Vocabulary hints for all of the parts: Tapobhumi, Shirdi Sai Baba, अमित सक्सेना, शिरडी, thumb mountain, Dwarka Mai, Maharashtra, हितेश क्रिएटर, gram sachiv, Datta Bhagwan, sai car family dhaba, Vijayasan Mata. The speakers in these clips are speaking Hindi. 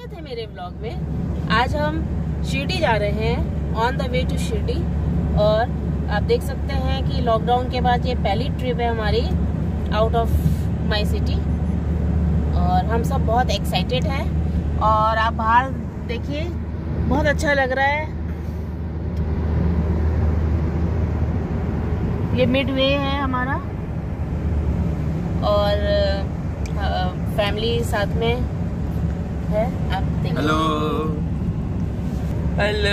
स्वागत है मेरे ब्लॉग में। आज हम शिरडी जा रहे हैं, on the way to शिरडी। और आप देख सकते हैं कि लॉकडाउन के बाद ये पहली ट्रिप है हमारी आउट ऑफ माय सिटी, और हम सब बहुत एक्साइटेड हैं। और आप बाहर देखिए, बहुत अच्छा लग रहा है। ये मिडवे है हमारा, और फैमिली साथ में है। आप देखिए, हेलो हेलो,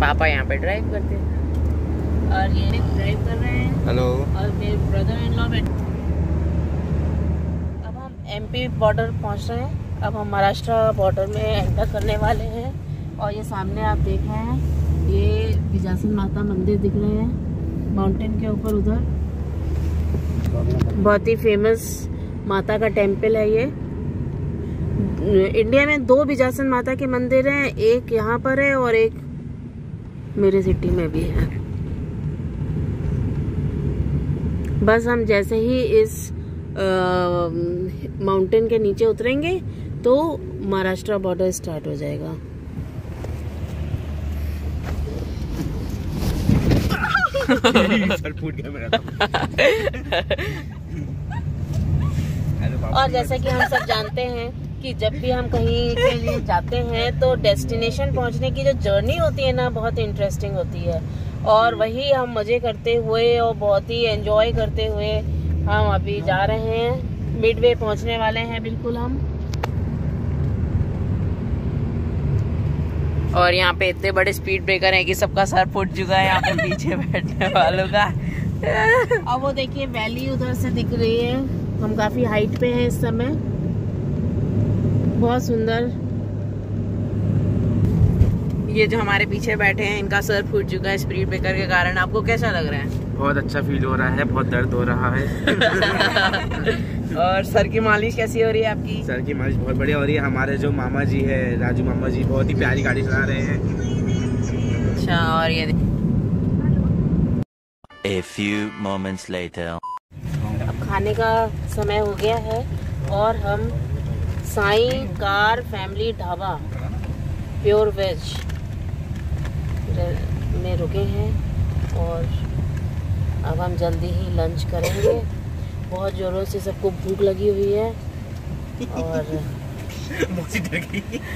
पापा यहाँ पे ड्राइव करते हैं और ये ड्राइव कर रहे हैं। हेलो। और मेरे ब्रदर इन लॉ। अब हम एमपी बॉर्डर पहुँच रहे हैं। अब हम महाराष्ट्र बॉर्डर में एंटर करने वाले हैं। और ये सामने आप देख रहे हैं, ये विजासन माता मंदिर दिख रहे हैं माउंटेन के ऊपर। उधर बहुत ही फेमस माता का टेम्पल है। ये इंडिया में दो विजासन माता के मंदिर हैं, एक यहाँ पर है और एक मेरे सिटी में भी है। बस हम जैसे ही इस माउंटेन के नीचे उतरेंगे तो महाराष्ट्र बॉर्डर स्टार्ट हो जाएगा। सर फूट गया मेरा। और जैसा कि हम सब जानते हैं कि जब भी हम कहीं के लिए जाते हैं तो डेस्टिनेशन पहुंचने की जो जर्नी होती है ना, बहुत इंटरेस्टिंग होती है। और वही हम मज़े करते हुए और बहुत ही एंजॉय करते हुए हम अभी जा रहे हैं। मिडवे पहुंचने वाले हैं बिल्कुल हम। और यहाँ पे इतने बड़े स्पीड ब्रेकर हैं कि सबका सर फूट चुका है यहाँ पे पीछे बैठने वालों का। और वो देखिए वैली उधर से दिख रही है। हम काफी हाइट पे हैं इस समय, बहुत सुंदर। ये जो हमारे पीछे बैठे हैं, इनका सर फूट चुका है स्पीड ब्रेकर के कारण। आपको कैसा लग रहा है? बहुत अच्छा फील हो रहा है, बहुत दर्द हो रहा है। और सर की मालिश कैसी हो रही है आपकी? सर की मालिश बहुत बढ़िया हो रही है। हमारे जो मामा जी है, राजू मामा जी, बहुत ही प्यारी गाड़ी चला रहे हैं। अच्छा। और ये A few moments later. खाने का समय हो गया है और हम Sai car family dhaba pure veg में रुके हैं। और अब हम जल्दी ही लंच करेंगे। बहुत ज़ोरों से सबको भूख लगी हुई है और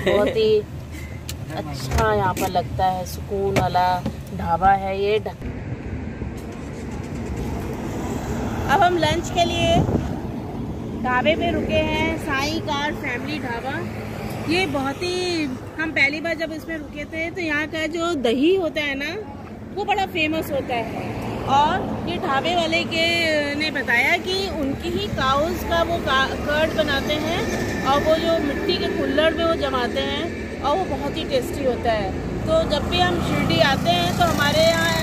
बहुत ही अच्छा यहाँ पर लगता है, सुकून वाला ढाबा है ये। अब हम लंच के लिए ढाबे पे रुके हैं, साई कार फैमिली ढाबा। ये बहुत ही, हम पहली बार जब इसमें रुके थे तो यहाँ का जो दही होता है ना, वो बड़ा फेमस होता है। और ये ढाबे वाले के ने बताया कि उनकी ही काउज का वो कर्ड बनाते हैं और वो जो मिट्टी के कुल्हड़ में वो जमाते हैं, और वो बहुत ही टेस्टी होता है। तो जब भी हम शिरडी आते हैं तो हमारे यहाँ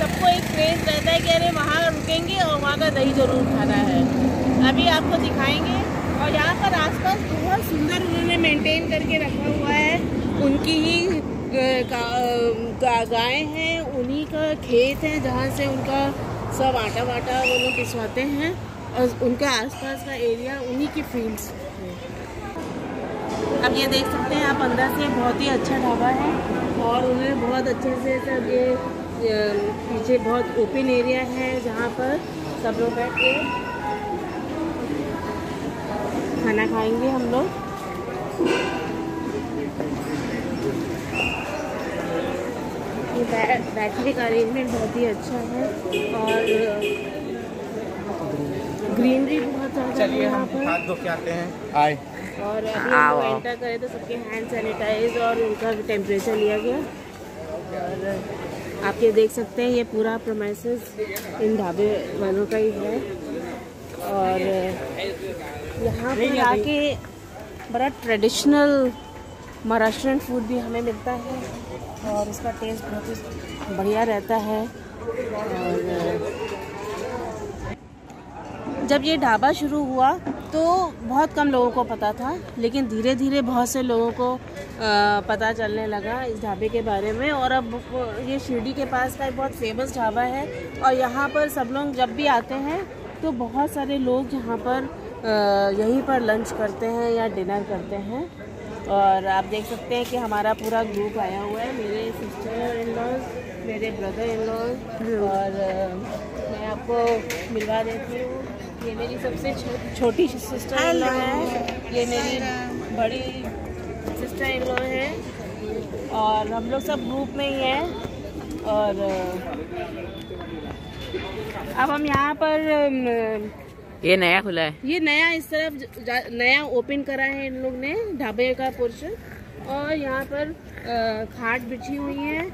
सबको एक क्रेज रहता है कि अरे वहाँ रुकेंगे और वहाँ का दही जरूर खाना है। अभी आपको दिखाएंगे। और यहाँ पर आसपास बहुत सुंदर उन्होंने मेंटेन करके रखा हुआ है। उनकी ही गायें हैं, उन्हीं का खेत है जहाँ से उनका सब आटा वाटा वो लोग पिसवाते हैं। और उनके आसपास का एरिया उन्हीं की फील्ड्स है। अब ये देख सकते हैं आप अंदर से, बहुत ही अच्छा ढाबा है। और उन्होंने बहुत अच्छे से सब ये पीछे बहुत ओपन एरिया है जहाँ पर सब लोग बैठ के खाना खाएंगे हम लोग। बैठने का अरेंजमेंट बहुत ही अच्छा है और ग्रीनरी बहुत ज़्यादा है यहाँ पर। हाथ धो के आते हैं। आए। और अभी एंटर करें तो सबके हैंड सैनिटाइज और उनका टेम्परेचर लिया गया। और आप ये देख सकते हैं, ये पूरा प्रोमाइसेस इन ढाबे वालों का ही है। और यहाँ पर आके बड़ा ट्रेडिशनल महाराष्ट्रियन फूड भी हमें मिलता है और इसका टेस्ट बहुत ही बढ़िया रहता है। और जब ये ढाबा शुरू हुआ तो बहुत कम लोगों को पता था, लेकिन धीरे धीरे बहुत से लोगों को पता चलने लगा इस ढाबे के बारे में। और अब ये शिरडी के पास का एक बहुत फेमस ढाबा है। और यहाँ पर सब लोग जब भी आते हैं तो बहुत सारे लोग यहाँ पर यहीं पर लंच करते हैं या डिनर करते हैं। और आप देख सकते हैं कि हमारा पूरा ग्रुप आया हुआ है, मेरे सिस्टर इन लॉज, मेरे ब्रदर इन लॉज, और मैं आपको मिलवा देती हूँ। ये मेरी सबसे छोटी सिस्टर इन लॉ है, ये मेरी बड़ी सिस्टर इन लॉ है, और हम लोग सब ग्रुप में ही हैं। और अब हम यहाँ पर, ये नया खुला है, ये नया इस तरफ नया ओपन करा है इन लोग ने ढाबे का पोर्शन, और यहाँ पर खाट बिछी हुई है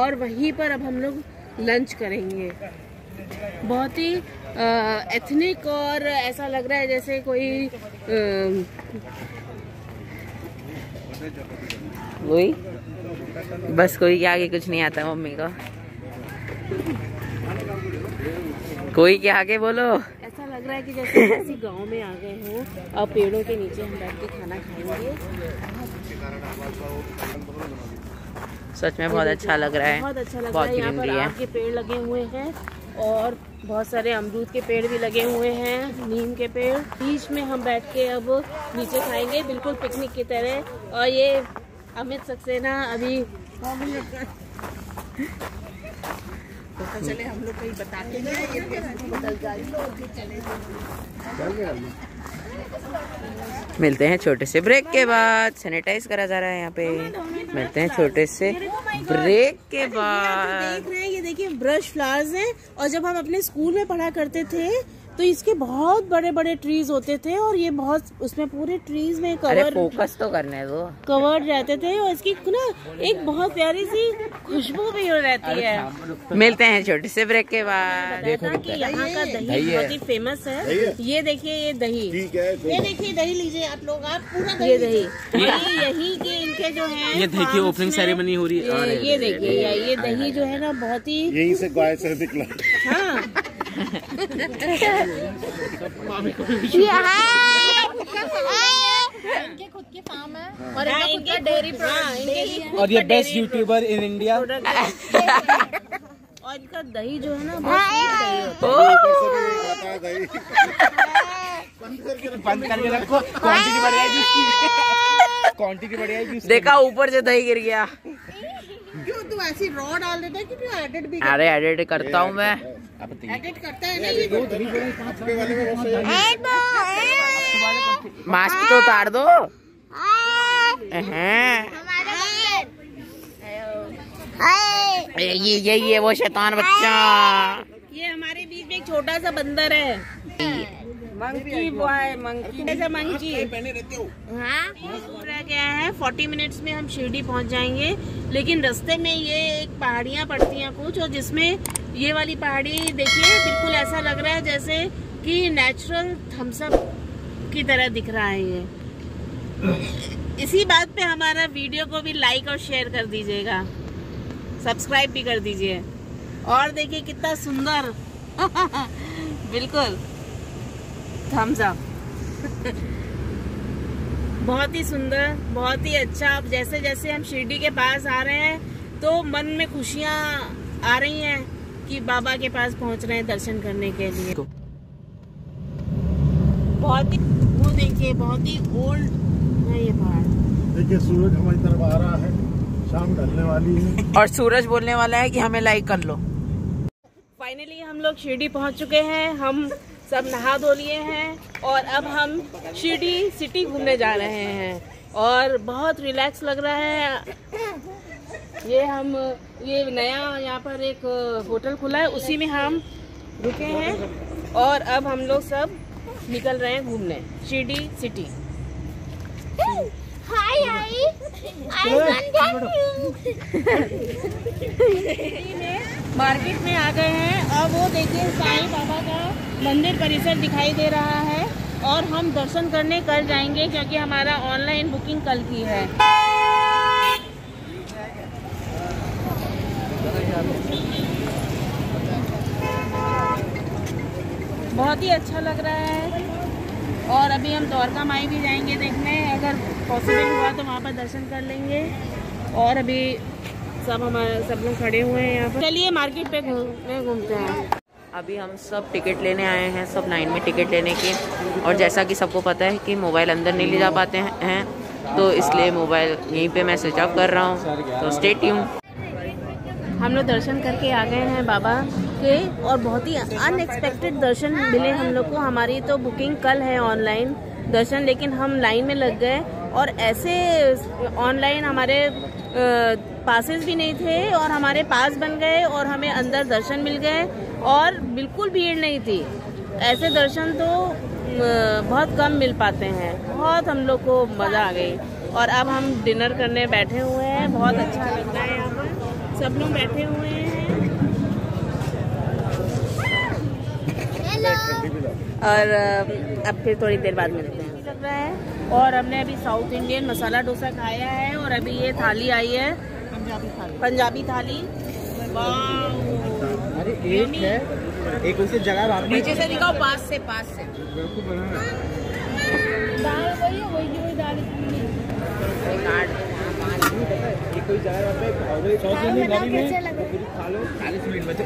और वहीं पर अब हम लोग लंच करेंगे। बहुत ही एथनिक और ऐसा लग रहा है जैसे कोई वही बस, कोई के आगे कुछ नहीं आता मम्मी को, कोई के आगे बोलो। लग रहा है कि जैसे किसी गांव में आ गए हों और पेड़ों के नीचे हम बैठ के खाना खाएंगे। सच में बहुत अच्छा लग रहा है, बहुत अच्छा लग रहा है। यहाँ पर आम के पेड़ लगे हुए हैं और बहुत सारे अमरूद के पेड़ भी लगे हुए हैं, नीम के पेड़। बीच में हम बैठ के अब नीचे खाएंगे, बिल्कुल पिकनिक की तरह। और ये अमित सक्सेना अभी तो चले हम लोग कहीं बताते हैं, ये बदल जाएगी। मिलते हैं छोटे से ब्रेक के बाद। सैनिटाइज करा जा रहा है यहाँ पे। मिलते हैं छोटे से ब्रेक के बाद। देख रहे हैं, ये देखिए ब्रश फ्लावर्स हैं, और जब हम अपने स्कूल में पढ़ा करते थे तो इसके बहुत बड़े बड़े ट्रीज होते थे, और ये बहुत उसमें पूरे ट्रीज में कवर, फोकस तो करने दो, कवर रहते थे, और इसकी ना एक बहुत प्यारी सी खुशबू भी हो रहती है। मिलते हैं छोटे से ब्रेक के बाद। यहाँ का दही बहुत ही फेमस है। ये देखिए, ये दही, ये देखिए दही लीजिए आप लोग, आप पूरा ये दही, यही के इनके जो है ये दही की ओपनिंग सेरेमनी हो रही है। ये देखिए, ये दही जो है ना बहुत ही, यही से गाय से निकला। हाँ इनके खुद के फार्म है और इनका डेयरी प्रोडक्ट, और ये बेस्ट यूट्यूबर इन इंडिया, और इनका दही जो है ना बंद करके रखो, क्वांटिटी बढ़ जाएगी, क्वांटिटी बढ़ जाएगी। देखा ऊपर से दही गिर गया, क्यों तू ऐसी रॉ डाल देता है कि तू एडिट भी? अरे एडिट करता हूँ मैं, एडिट करता है ना ये मास्क तो उतार दो। ये वो शैतान बच्चा, ये हमारे बीच में एक छोटा सा बंदर है, मंकी बॉय, मंकी जैसा मंकी। हाँ, पूरा गया है, 40 मिनट्स में हम शिरडी पहुंच जाएंगे, लेकिन रास्ते में ये एक पहाड़ियाँ पड़ती हैं कुछ, और जिसमें ये वाली पहाड़ी देखिए बिल्कुल ऐसा लग रहा है जैसे कि नेचुरल थम्सअप की तरह दिख रहा है ये। इसी बात पे हमारा वीडियो को भी लाइक और शेयर कर दीजिएगा, सब्सक्राइब भी कर दीजिए। और देखिए कितना सुंदर बिल्कुल थम्सअप बहुत ही सुंदर, बहुत ही अच्छा। अब जैसे जैसे हम शिरडी के पास आ रहे हैं तो मन में खुशियाँ आ रही हैं कि बाबा के पास पहुंच रहे हैं दर्शन करने के लिए। बहुत ही वो देखिए, बहुत ही ओल्ड है ये पहाड़। देखिए सूरज हमारी तरफ आ रहा है, शाम ढलने वाली है, और सूरज बोलने वाला है कि हमें लाइक कर लो। फाइनली हम लोग शिरडी पहुंच चुके हैं, हम सब नहा धो लिए हैं, और अब हम शिरडी सिटी घूमने जा रहे हैं, और बहुत रिलैक्स लग रहा है। ये नया यहाँ पर एक होटल खुला है, उसी में हम रुके हैं, और अब हम लोग सब निकल रहे हैं घूमने शिरडी city. Hi hi, market में आ गए हैं, और वो देखिए साईं बाबा का मंदिर परिसर दिखाई दे रहा है, और हम दर्शन करने कर जाएंगे क्योंकि हमारा ऑनलाइन बुकिंग कल की है। बहुत ही अच्छा लग रहा है, और अभी हम द्वारका माई भी जाएंगे देखने, अगर पॉसिबल हुआ तो वहाँ पर दर्शन कर लेंगे। और अभी सब लोग खड़े हुए हैं यहाँ पर। चलिए मार्केट पे घूमते हैं। अभी हम सब टिकट लेने आए हैं, सब लाइन में टिकट लेने की, और जैसा कि सबको पता है कि मोबाइल अंदर नहीं ले जा पाते हैं तो इसलिए मोबाइल यहीं पे मैं स्विच ऑफ कर रहा हूँ। तो स्टे ट्यून्ड। हम लोग दर्शन करके आ गए हैं बाबा के, और बहुत ही अनएक्सपेक्टेड दर्शन मिले हम लोग को। हमारी तो बुकिंग कल है ऑनलाइन दर्शन, लेकिन हम लाइन में लग गए और ऐसे ऑनलाइन हमारे पासेस भी नहीं थे और हमारे पास बन गए और हमें अंदर दर्शन मिल गए और बिल्कुल भीड़ नहीं थी। ऐसे दर्शन तो बहुत कम मिल पाते हैं। बहुत हम लोग को मज़ा आ गई और अब हम डिनर करने बैठे हुए हैं। बहुत अच्छा लग रहा है, यहाँ पर सब लोग बैठे हुए हैं और अब फिर थोड़ी देर बाद मिलते हैं। लग रहा है, और हमने अभी साउथ इंडियन मसाला डोसा खाया है और अभी ये थाली आई है, पंजाबी थाली। अरे एक है, एक उसी जगह नीचे से दिखाओ, पास से दाल वही दाल कोई जगह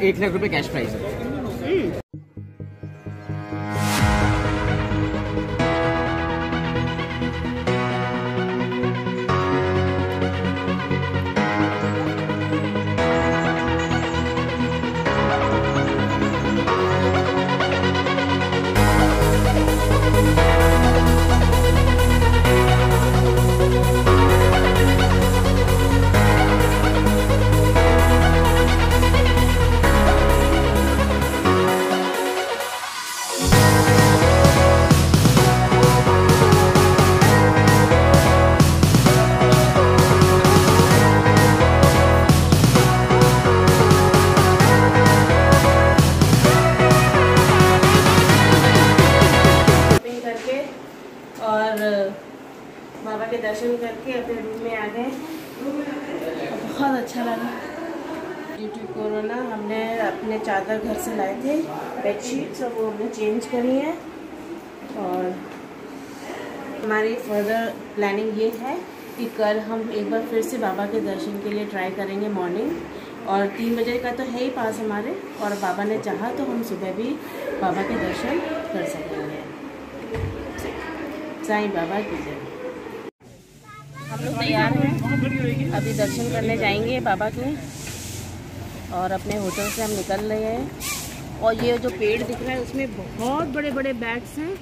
1 लाख रुपए कैश प्राइस है। दर्शन करके अपने रूम में आ गए, बहुत अच्छा लगा। ड्यू टू कोरोना हमने अपने चादर घर से लाए थे, बेडशीट सब वो हमने चेंज करी है और हमारी फर्दर प्लानिंग ये है कि कल हम एक बार फिर से बाबा के दर्शन के लिए ट्राई करेंगे मॉर्निंग, और 3 बजे का तो है ही पास हमारे, और बाबा ने चाहा तो हम सुबह भी बाबा के दर्शन कर सकेंगे। साईं बाबा की जय। हम लोग तैयार हैं, अभी दर्शन करने जाएंगे बाबा के और अपने होटल से हम निकल रहे हैं। और ये जो पेड़ दिख रहा है उसमें बहुत बड़े बड़े बैट्स हैं,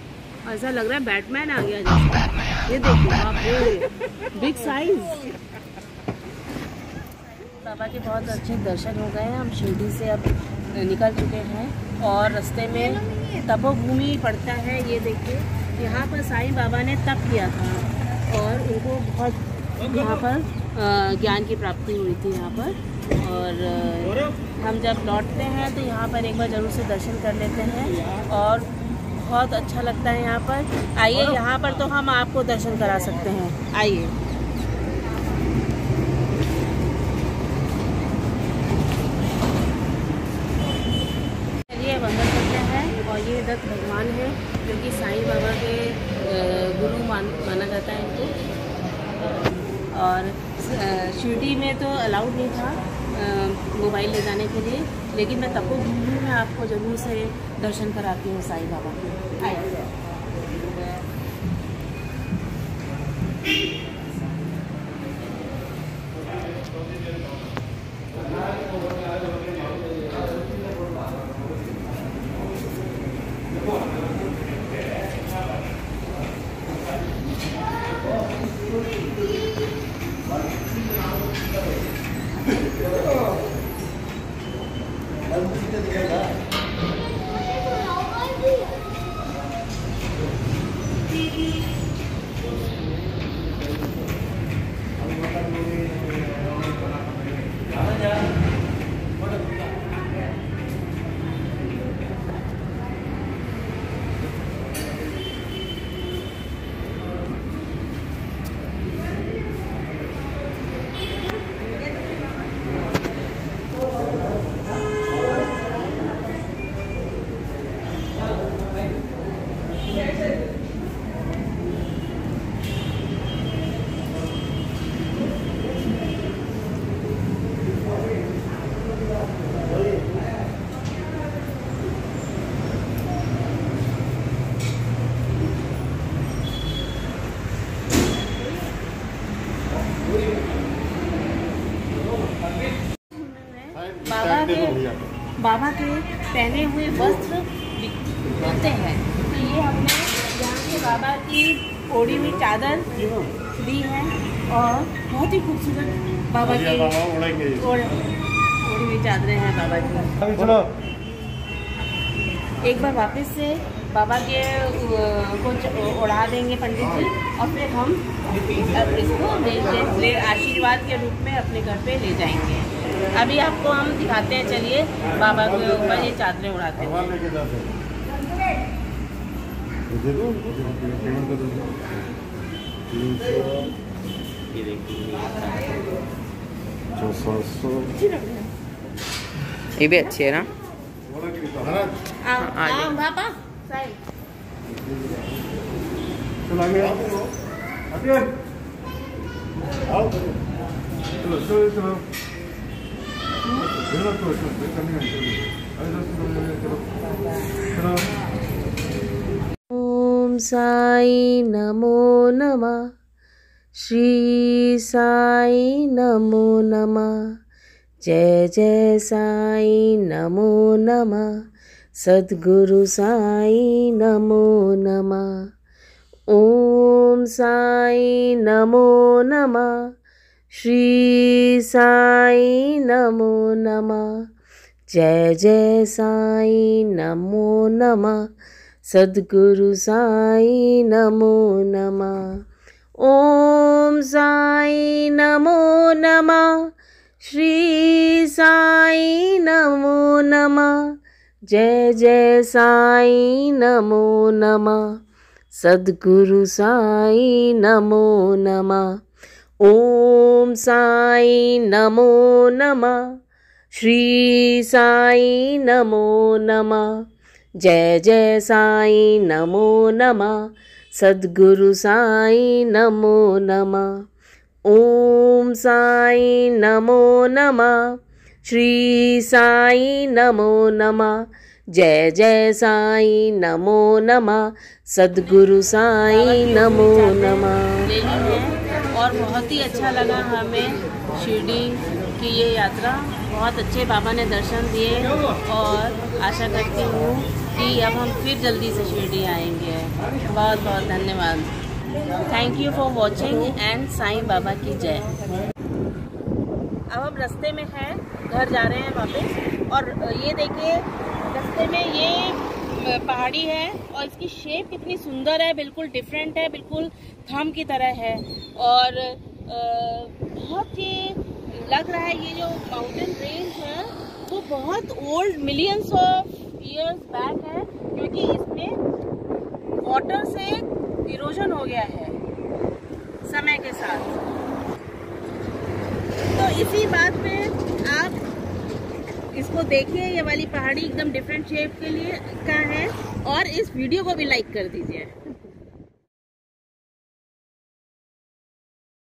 ऐसा लग रहा है बैटमैन आ गया जैसे। ये देखिए आप, बिग साइज। बाबा के बहुत अच्छे दर्शन हो गए हैं। हम शिरडी से अब निकल चुके हैं और रास्ते में तपोभूमि पड़ता है। ये देखिए, यहाँ पर साईं बाबा ने तप किया था और उनको बहुत यहाँ पर ज्ञान की प्राप्ति हुई थी यहाँ पर। और हम जब लौटते हैं तो यहाँ पर एक बार ज़रूर से दर्शन कर लेते हैं और बहुत अच्छा लगता है यहाँ पर। आइए, यहाँ पर तो हम आपको दर्शन करा सकते हैं। आइए, चलिए वंदन करते हैं। और ये दत्त भगवान है जो कि साईं बाबा के गुरु माना जाता है इनको। और शिरडी में तो अलाउड नहीं था मोबाइल ले जाने के लिए, लेकिन मैं तपोभूमि में आपको जरूर से दर्शन कराती हूँ साईं बाबा के। बाबा के पहने हुए वस्त्र होते हैं। तो ये हमने यहाँ के बाबा की ओढ़ी हुई चादर दी है और बहुत ही खूबसूरत बाबा की ओढ़ी हुई चादरें हैं बाबा की। एक बार वापस से बाबा के को उड़ा देंगे पंडित जी और फिर हम इसको ले आशीर्वाद के रूप में अपने घर पे ले जाएंगे। अभी आपको हम दिखाते हैं, चलिए बाबा के ऊपर ये चादरें उड़ाते हैं। ये भी अच्छी है ना बाबा। ओम साई नमो नमः, श्री साई नमो नमः, जय जय साई नमो नमः, सद्गुरु साई नमो नमः। ओम साई नमो नमः, श्री साई नमो नमः, जय जय साई नमो नमः, सद्गुरु साई नमो नमः। ओम साई नमो नमः, श्री साई नमो नमः, जय जय साई नमो नमः, सद्गुरु साई नमो नमः। ओम साई नमो नमः, श्री साई नमो नमः, जय जय साई नमो नमः, सद्गुरु साई नमो नमः। ओम साई नमो नमः, श्री साई नमो नमः, जय जय साई नमो नमः, सद्गुरु साई नमो नमः। और बहुत ही अच्छा लगा हमें शिरडी की ये यात्रा, बहुत अच्छे बाबा ने दर्शन दिए और आशा करती हूँ कि अब हम फिर जल्दी से शिरडी आएंगे। बहुत बहुत धन्यवाद। Thank you for watching and Sai Baba की जय। अब हम रास्ते में हैं, घर जा रहे हैं वापस। और ये देखिए रास्ते में ये पहाड़ी है और इसकी शेप कितनी सुंदर है, बिल्कुल डिफरेंट है, बिल्कुल थंब की तरह है। और बहुत ही लग रहा है ये जो माउंटेन रेंज है वो बहुत old millions of years back है, क्योंकि इसमें वाटर से इरोजन हो गया है समय के साथ। तो इसी बात पे आप इसको देखिए, ये वाली पहाड़ी एकदम डिफरेंट शेप के लिए का है। और इस वीडियो को भी लाइक कर दीजिए।